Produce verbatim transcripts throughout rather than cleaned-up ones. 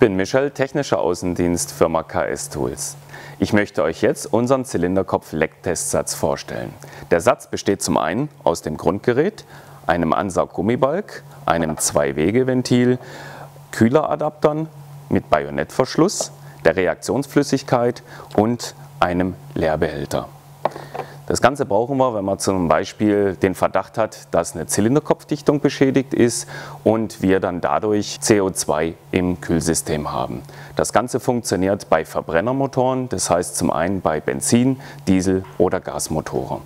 bin Michel, technischer Außendienst, Firma K S Tools. Ich möchte euch jetzt unseren Zylinderkopf-Lecktestsatz vorstellen. Der Satz besteht zum einen aus dem Grundgerät, einem Ansaug-Gummibalg, einem Zwei-Wege-Ventil, Kühleradaptern mit Bajonettverschluss, der Reaktionsflüssigkeit und einem Leerbehälter. Das Ganze brauchen wir, wenn man zum Beispiel den Verdacht hat, dass eine Zylinderkopfdichtung beschädigt ist und wir dann dadurch C O zwei im Kühlsystem haben. Das Ganze funktioniert bei Verbrennermotoren, das heißt zum einen bei Benzin-, Diesel- oder Gasmotoren.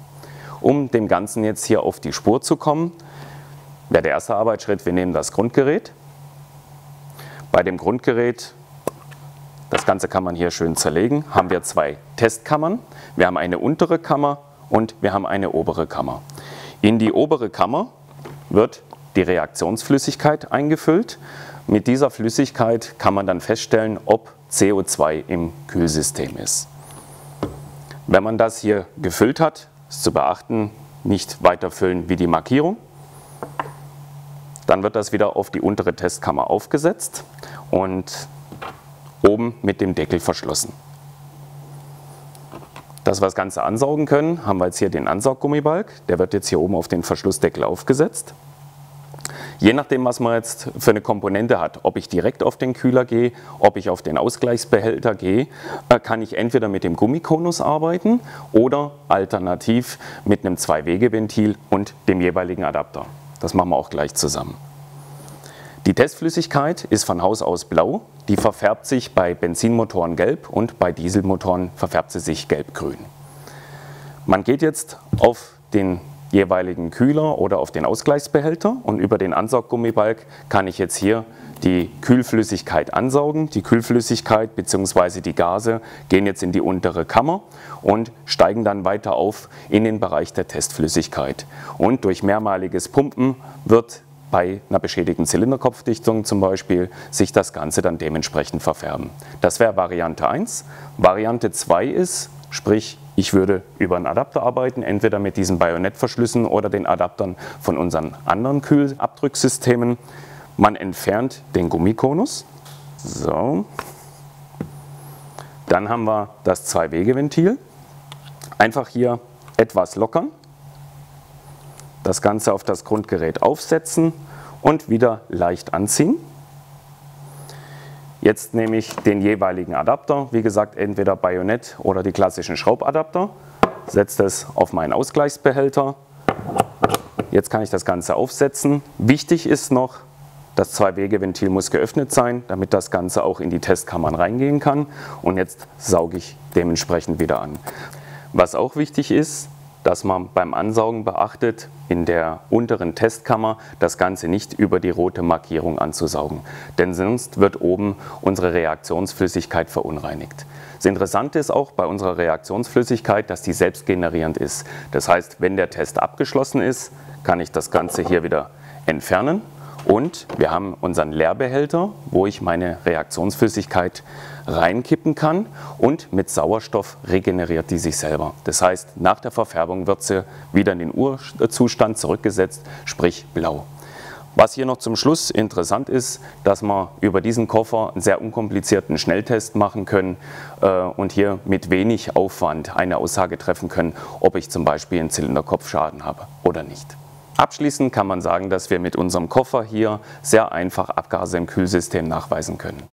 Um dem Ganzen jetzt hier auf die Spur zu kommen, wäre der erste Arbeitsschritt, wir nehmen das Grundgerät. Bei dem Grundgerät, das Ganze kann man hier schön zerlegen, haben wir zwei Testkammern. Wir haben eine untere Kammer und wir haben eine obere Kammer. In die obere Kammer wird die Reaktionsflüssigkeit eingefüllt. Mit dieser Flüssigkeit kann man dann feststellen, ob C O zwei im Kühlsystem ist. Wenn man das hier gefüllt hat, ist zu beachten, nicht weiter füllen wie die Markierung. Dann wird das wieder auf die untere Testkammer aufgesetzt und oben mit dem Deckel verschlossen. Dass wir das Ganze ansaugen können, haben wir jetzt hier den Ansaug-Gummibalg. Der wird jetzt hier oben auf den Verschlussdeckel aufgesetzt. Je nachdem, was man jetzt für eine Komponente hat, ob ich direkt auf den Kühler gehe, ob ich auf den Ausgleichsbehälter gehe, kann ich entweder mit dem Gummikonus arbeiten oder alternativ mit einem Zwei-Wege-Ventil und dem jeweiligen Adapter. Das machen wir auch gleich zusammen. Die Testflüssigkeit ist von Haus aus blau, die verfärbt sich bei Benzinmotoren gelb und bei Dieselmotoren verfärbt sie sich gelb-grün. Man geht jetzt auf den jeweiligen Kühler oder auf den Ausgleichsbehälter und über den Ansaug-Gummibalg kann ich jetzt hier die Kühlflüssigkeit ansaugen. Die Kühlflüssigkeit bzw. die Gase gehen jetzt in die untere Kammer und steigen dann weiter auf in den Bereich der Testflüssigkeit. Und durch mehrmaliges Pumpen wird bei einer beschädigten Zylinderkopfdichtung zum Beispiel sich das Ganze dann dementsprechend verfärben. Das wäre Variante eins. Variante zwei ist, sprich, ich würde über einen Adapter arbeiten, entweder mit diesen Bajonettverschlüssen oder den Adaptern von unseren anderen Kühlabdrücksystemen. Man entfernt den Gummikonus. So. Dann haben wir das Zwei-Wege-Ventil. Einfach hier etwas lockern. Das Ganze auf das Grundgerät aufsetzen und wieder leicht anziehen. Jetzt nehme ich den jeweiligen Adapter, wie gesagt entweder Bajonett oder die klassischen Schraubadapter, setze es auf meinen Ausgleichsbehälter. Jetzt kann ich das Ganze aufsetzen. Wichtig ist noch, das Zwei-Wege-Ventil muss geöffnet sein, damit das Ganze auch in die Testkammern reingehen kann. Und jetzt sauge ich dementsprechend wieder an. Was auch wichtig ist, dass man beim Ansaugen beachtet, in der unteren Testkammer das Ganze nicht über die rote Markierung anzusaugen. Denn sonst wird oben unsere Reaktionsflüssigkeit verunreinigt. Das Interessante ist auch bei unserer Reaktionsflüssigkeit, dass die selbstgenerierend ist. Das heißt, wenn der Test abgeschlossen ist, kann ich das Ganze hier wieder entfernen. Und wir haben unseren Leerbehälter, wo ich meine Reaktionsflüssigkeit reinkippen kann und mit Sauerstoff regeneriert die sich selber. Das heißt, nach der Verfärbung wird sie wieder in den Urzustand zurückgesetzt, sprich blau. Was hier noch zum Schluss interessant ist, dass wir über diesen Koffer einen sehr unkomplizierten Schnelltest machen können und hier mit wenig Aufwand eine Aussage treffen können, ob ich zum Beispiel einen Zylinderkopfschaden habe oder nicht. Abschließend kann man sagen, dass wir mit unserem Koffer hier sehr einfach Abgase im Kühlsystem nachweisen können.